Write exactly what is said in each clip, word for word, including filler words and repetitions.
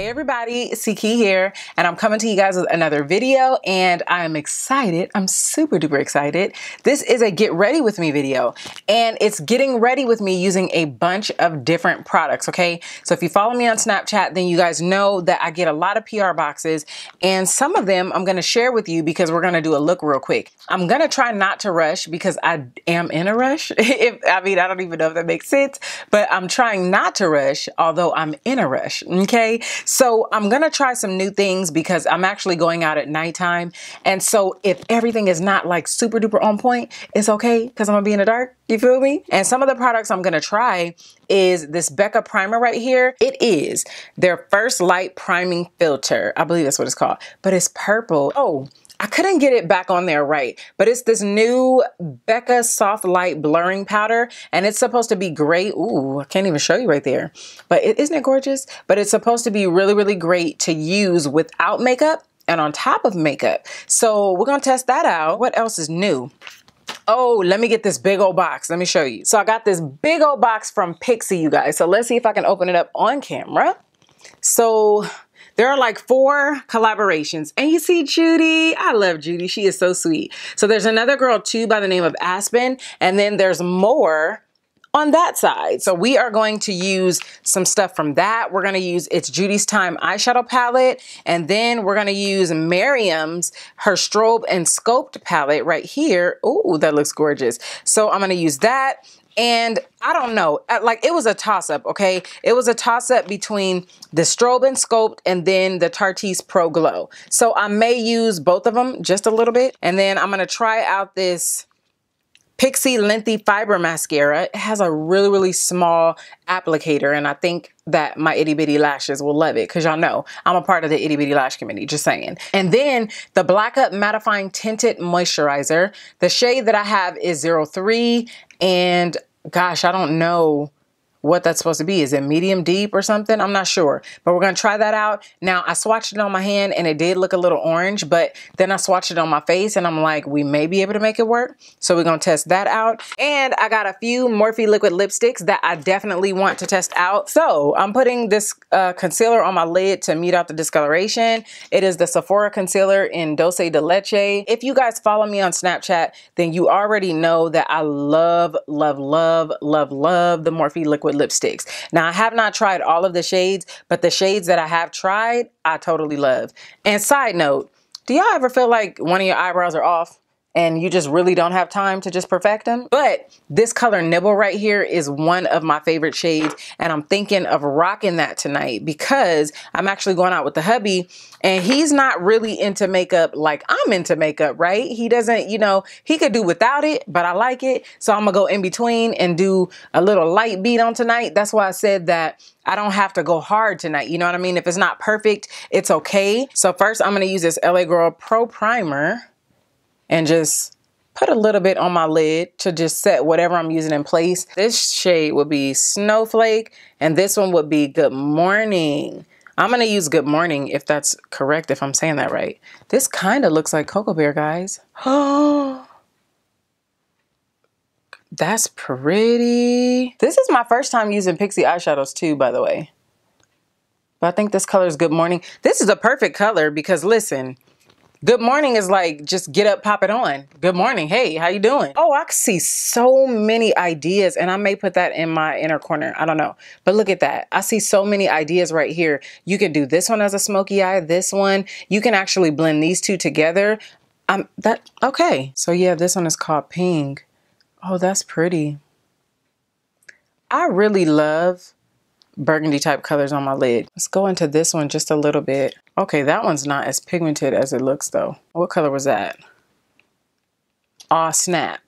Hey everybody, it's Ckey here, and I'm coming to you guys with another video, and I'm excited. I'm super duper excited. This is a get ready with me video, and it's getting ready with me using a bunch of different products, okay? So if you follow me on Snapchat, then you guys know that I get a lot of P R boxes, and some of them I'm gonna share with you because we're gonna do a look real quick. I'm gonna try not to rush because I am in a rush. if, I mean, I don't even know if that makes sense, but I'm trying not to rush, although I'm in a rush, okay? So I'm gonna try some new things because I'm actually going out at nighttime. And so if everything is not like super duper on point, it's okay because I'm gonna be in the dark, you feel me? And some of the products I'm gonna try is this Becca primer right here. It is their First Light Priming Filter. I believe that's what it's called, but it's purple. Oh, I couldn't get it back on there right, but it's this new Becca Soft Light Blurring Powder, and it's supposed to be great. Ooh, I can't even show you right there, but it, isn't it gorgeous? But it's supposed to be really, really great to use without makeup and on top of makeup. So we're gonna test that out. What else is new? Oh, let me get this big old box. Let me show you. So I got this big old box from Pixi, you guys. So let's see if I can open it up on camera. So there are like four collaborations. And you see Judy. I love Judy. She is so sweet. So there's another girl too by the name of Aspen. And then there's more on that side. So we are going to use some stuff from that. We're going to use It's Judy's Time eyeshadow palette. And then we're going to use Mariam's, her Strobe and Sculpt palette right here. Ooh, that looks gorgeous. So I'm going to use that. And I don't know, like it was a toss-up, okay? It was a toss-up between the Strobe and Sculpt and then the Tarteist Pro Glow. So I may use both of them just a little bit. And then I'm going to try out this Pixi Lengthy Fiber Mascara. It has a really, really small applicator, and I think that my itty bitty lashes will love it because y'all know I'm a part of the itty bitty lash committee, just saying. And then the Black Up Mattifying Tinted Moisturizer. The shade that I have is zero three, and gosh, I don't know what that's supposed to be. Is it medium deep or something? I'm not sure, but we're gonna try that out. Now, I swatched it on my hand and it did look a little orange, but then I swatched it on my face and I'm like, we may be able to make it work. So we're gonna test that out. And I got a few Morphe liquid lipsticks that I definitely want to test out. So I'm putting this uh, concealer on my lid to mute out the discoloration. It is the Sephora concealer in Dulce de Leche. If you guys follow me on Snapchat, then you already know that I love, love, love, love, love the Morphe liquid lipsticks. Now, I have not tried all of the shades, but the shades that I have tried, I totally love. And side note, do y'all ever feel like one of your eyebrows are off and you just really don't have time to just perfect them? But this color Nibble right here is one of my favorite shades, and I'm thinking of rocking that tonight because I'm actually going out with the hubby, and he's not really into makeup like I'm into makeup, right? He doesn't, you know, he could do without it, but I like it. So I'm gonna go in between and do a little light beat on tonight. That's why I said that I don't have to go hard tonight. You know what I mean? If it's not perfect, it's okay. So first I'm gonna use this L A Girl Pro Primer and just put a little bit on my lid to just set whatever I'm using in place. This shade would be Snowflake, and this one would be Good Morning. I'm gonna use Good Morning if that's correct, if I'm saying that right. This kinda looks like Cocoa Bear, guys. Oh, that's pretty. This is my first time using Pixi eyeshadows too, by the way. But I think this color is Good Morning. This is a perfect color because listen, Good Morning is like, just get up, pop it on. Good morning, hey, how you doing? Oh, I see so many ideas, and I may put that in my inner corner, I don't know. But look at that, I see so many ideas right here. You can do this one as a smoky eye, this one. You can actually blend these two together. Um, that, okay. So yeah, this one is called Pink. Oh, that's pretty. I really love burgundy type colors on my lid. Let's go into this one just a little bit. Okay, that one's not as pigmented as it looks though. What color was that? Aw snap.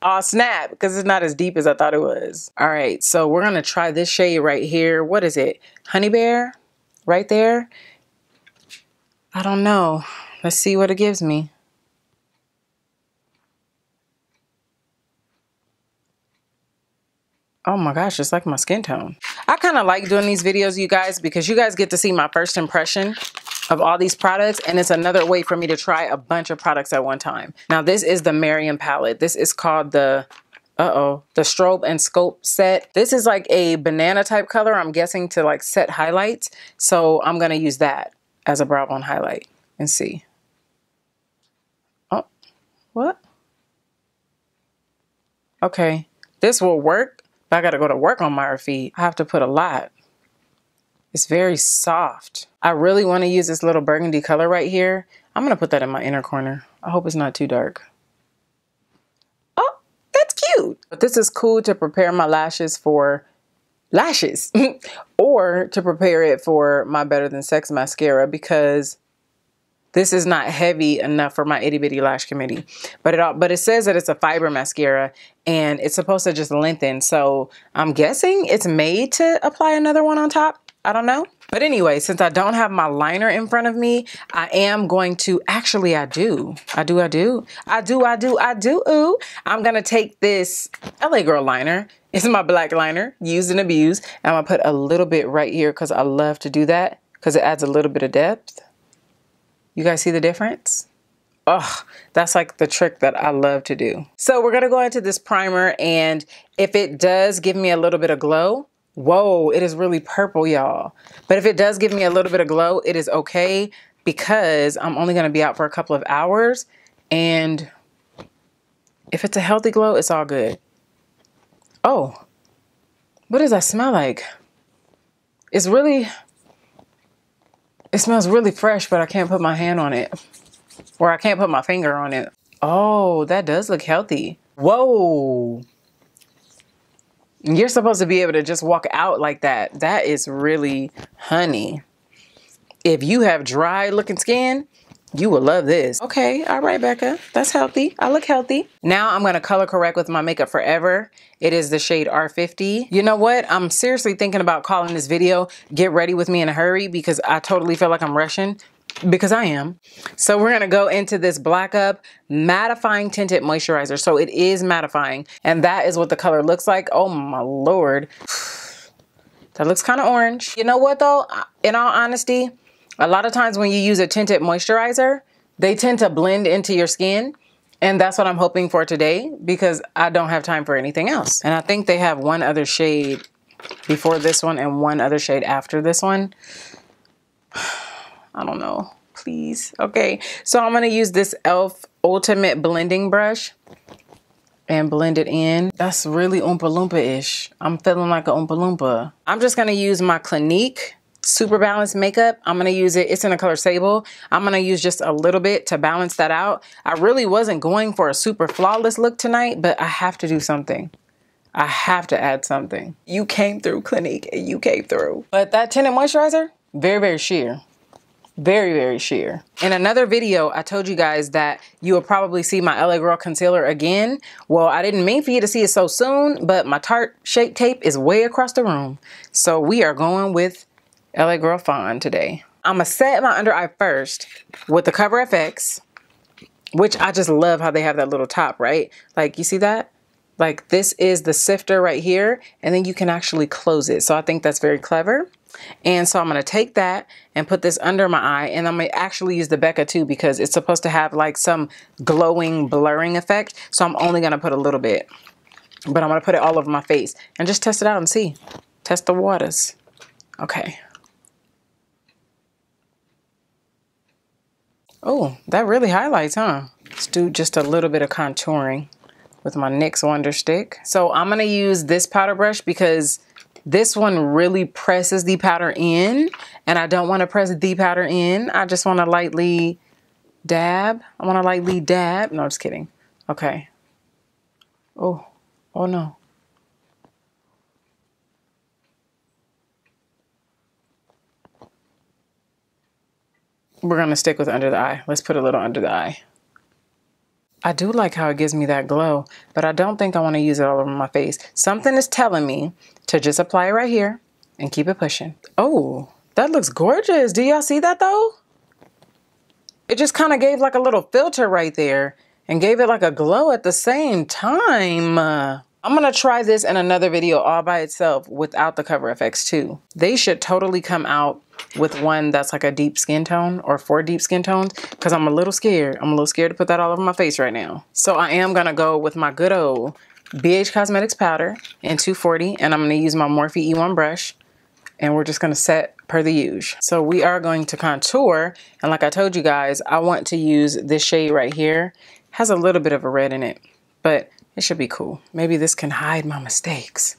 Aw snap, because it's not as deep as I thought it was. All right, so we're gonna try this shade right here. What is it? Honey Bear, right there. I don't know. Let's see what it gives me. Oh my gosh, it's like my skin tone. I kind of like doing these videos, you guys, because you guys get to see my first impression of all these products, and it's another way for me to try a bunch of products at one time. Now, this is the Mariam palette. This is called the Uh-oh. The Strobe and Scope set. This is like a banana type color, I'm guessing, to like set highlights. So I'm going to use that as a brow bone highlight and see. Oh, what? Okay. This will work, but I got to go to work on my feet. I have to put a lot. It's very soft. I really want to use this little burgundy color right here. I'm going to put that in my inner corner. I hope it's not too dark. But this is cool to prepare my lashes for lashes or to prepare it for my Better Than Sex mascara, because this is not heavy enough for my itty bitty lash committee. But it all, but it says that it's a fiber mascara and it's supposed to just lengthen. So I'm guessing it's made to apply another one on top. I don't know. But anyway, since I don't have my liner in front of me, I am going to, actually I do. I do, I do. I do, I do, I do. Ooh. I'm going to take this L A Girl liner. It's my black liner, used and abused. And I'm going to put a little bit right here because I love to do that because it adds a little bit of depth. You guys see the difference? Oh, that's like the trick that I love to do. So we're going to go into this primer, and if it does give me a little bit of glow, whoa, it is really purple, y'all. But if it does give me a little bit of glow, it is okay because I'm only going to be out for a couple of hours. And if it's a healthy glow, it's all good. Oh, what does that smell like? It's really, it smells really fresh, but I can't put my hand on it, or I can't put my finger on it. Oh, that does look healthy. Whoa. You're supposed to be able to just walk out like that. That is really honey. If you have dry looking skin, you will love this. Okay, all right, Becca, that's healthy. I look healthy. Now I'm gonna color correct with my Makeup Forever. It is the shade R fifty. You know what? I'm seriously thinking about calling this video Get Ready With Me in a Hurry, because I totally feel like I'm rushing, because I am. So we're going to go into this Black Up Mattifying Tinted Moisturizer. So it is mattifying, and that is what the color looks like. Oh my Lord. That looks kind of orange. You know what though? In all honesty, a lot of times when you use a tinted moisturizer, they tend to blend into your skin. And that's what I'm hoping for today, because I don't have time for anything else. And I think they have one other shade before this one and one other shade after this one. I don't know, please. Okay, so I'm gonna use this Elf Ultimate Blending Brush and blend it in. That's really Oompa Loompa-ish. I'm feeling like a Oompa Loompa. I'm just gonna use my Clinique Super Balance Makeup. I'm gonna use it, it's in the color Sable. I'm gonna use just a little bit to balance that out. I really wasn't going for a super flawless look tonight, but I have to do something. I have to add something. You came through, Clinique, and you came through. But that tinted moisturizer, very, very sheer. Very, very sheer. In another video, I told you guys that you will probably see my L A Girl concealer again. Well, I didn't mean for you to see it so soon, but my Tarte Shape Tape is way across the room. So we are going with L A Girl Fawn today. I'm gonna set my under eye first with the Cover F X, which I just love how they have that little top, right? Like, you see that? Like, this is the sifter right here, and then you can actually close it. So I think that's very clever. And so I'm going to take that and put this under my eye, and I'm going to actually use the Becca too, because it's supposed to have like some glowing, blurring effect. So I'm only going to put a little bit, but I'm going to put it all over my face and just test it out and see. Test the waters. Okay. Oh, that really highlights, huh? Let's do just a little bit of contouring with my NYX Wonder Stick. So I'm going to use this powder brush because this one really presses the powder in, and I don't want to press the powder in. I just want to lightly dab. I want to lightly dab. No, just kidding. Okay. Oh, oh no. We're going to stick with under the eye. Let's put a little under the eye. I do like how it gives me that glow, but I don't think I want to use it all over my face. Something is telling me to just apply it right here and keep it pushing. Oh, that looks gorgeous. Do y'all see that though? It just kind of gave like a little filter right there and gave it like a glow at the same time. Uh, I'm going to try this in another video all by itself without the Cover F X too. They should totally come out with one that's like a deep skin tone, or four deep skin tones, because I'm a little scared. I'm a little scared to put that all over my face right now. So I am going to go with my good old B H Cosmetics powder in two forty, and I'm going to use my Morphe E one brush, and we're just going to set per the usual. So we are going to contour, and like I told you guys, I want to use this shade right here. It has a little bit of a red in it, but it should be cool. Maybe this can hide my mistakes,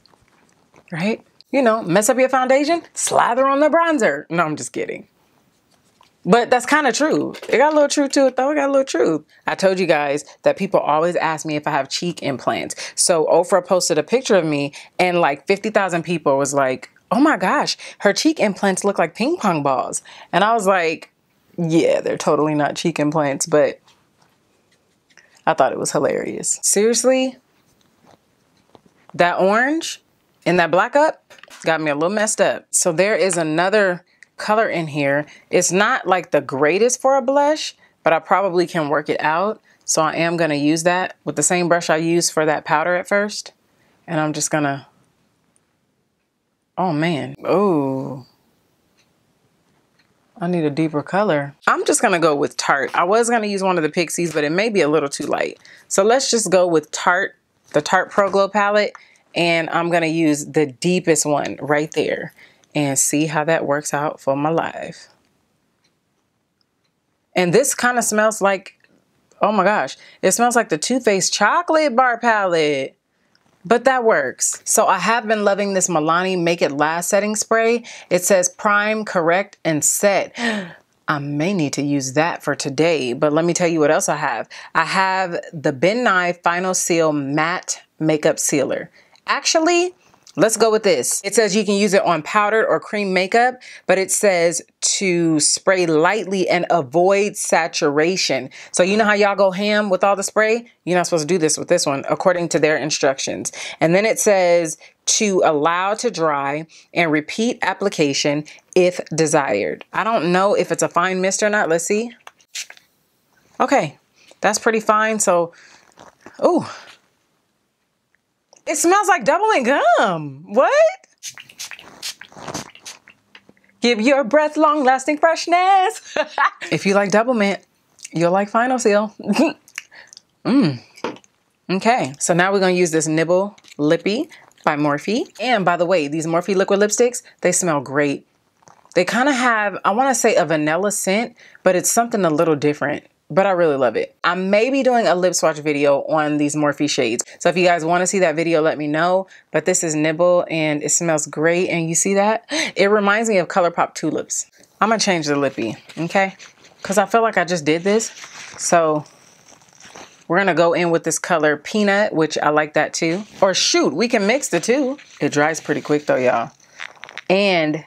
right? You know, mess up your foundation, slather on the bronzer. No, I'm just kidding. But that's kind of true. It got a little truth to it, though. It got a little truth. I told you guys that people always ask me if I have cheek implants. So Ofra posted a picture of me, and like fifty thousand people was like, oh my gosh, her cheek implants look like ping pong balls. And I was like, yeah, they're totally not cheek implants, but I thought it was hilarious. Seriously, that orange and that black up got me a little messed up. So there is another color in here. It's not like the greatest for a blush, but I probably can work it out. So I am going to use that with the same brush I used for that powder at first. And I'm just going to, oh man, oh, I need a deeper color. I'm just going to go with Tarte. I was going to use one of the Pixies, but it may be a little too light. So let's just go with Tarte, the Tarte Pro Glow Palette. And I'm going to use the deepest one right there and see how that works out for my life. And this kind of smells like, oh my gosh, it smells like the Too Faced Chocolate Bar Palette, but that works. So I have been loving this Milani Make It Last setting spray. It says prime, correct, and set. I may need to use that for today, but let me tell you what else I have. I have the Ben Nye Final Seal Matte Makeup Sealer. Actually, let's go with this. It says you can use it on powdered or cream makeup, but it says to spray lightly and avoid saturation. So you know how y'all go ham with all the spray? You're not supposed to do this with this one, according to their instructions. And then it says to allow to dry and repeat application if desired. I don't know if it's a fine mist or not. Let's see. Okay, that's pretty fine. So, oh, it smells like doubling gum. What? Give your breath long-lasting freshness. If you like Double Mint, you'll like Final Seal. mm. Okay, so now we're gonna use this Nibble Lippy by Morphe. And by the way, these Morphe liquid lipsticks, they smell great. They kind of have, I wanna say a vanilla scent, but it's something a little different. But I really love it. I may be doing a lip swatch video on these Morphe shades. So if you guys wanna see that video, let me know. But this is Nibble and it smells great. And you see that? It reminds me of ColourPop Tulips. I'm gonna change the lippy, okay? Cause I feel like I just did this. So we're gonna go in with this color Peanut, which I like that too. Or shoot, we can mix the two. It dries pretty quick though, y'all. And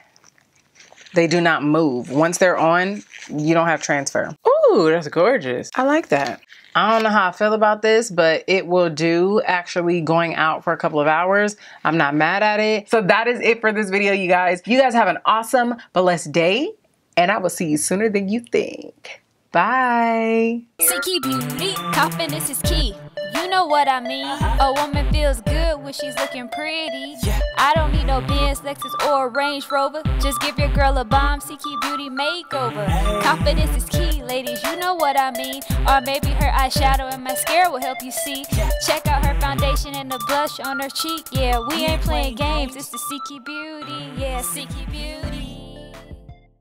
they do not move. Once they're on, you don't have transfer. Ooh, that's gorgeous. I like that. I don't know how I feel about this, but it will do actually going out for a couple of hours. I'm not mad at it. So that is it for this video, you guys. You guys have an awesome, blessed day, and I will see you sooner than you think. Bye. Ckey Beauty, confidence is key. You know what I mean. A woman feels good when she's looking pretty. I don't need no Benz, Lexus, or a Range Rover. Just give your girl a bomb, Ckey Beauty makeover. Confidence is key, ladies, you know what I mean. Or maybe her eyeshadow and mascara will help you see. Check out her foundation and the blush on her cheek. Yeah, we ain't playing games, it's the Ckey Beauty. Yeah, Ckey Beauty.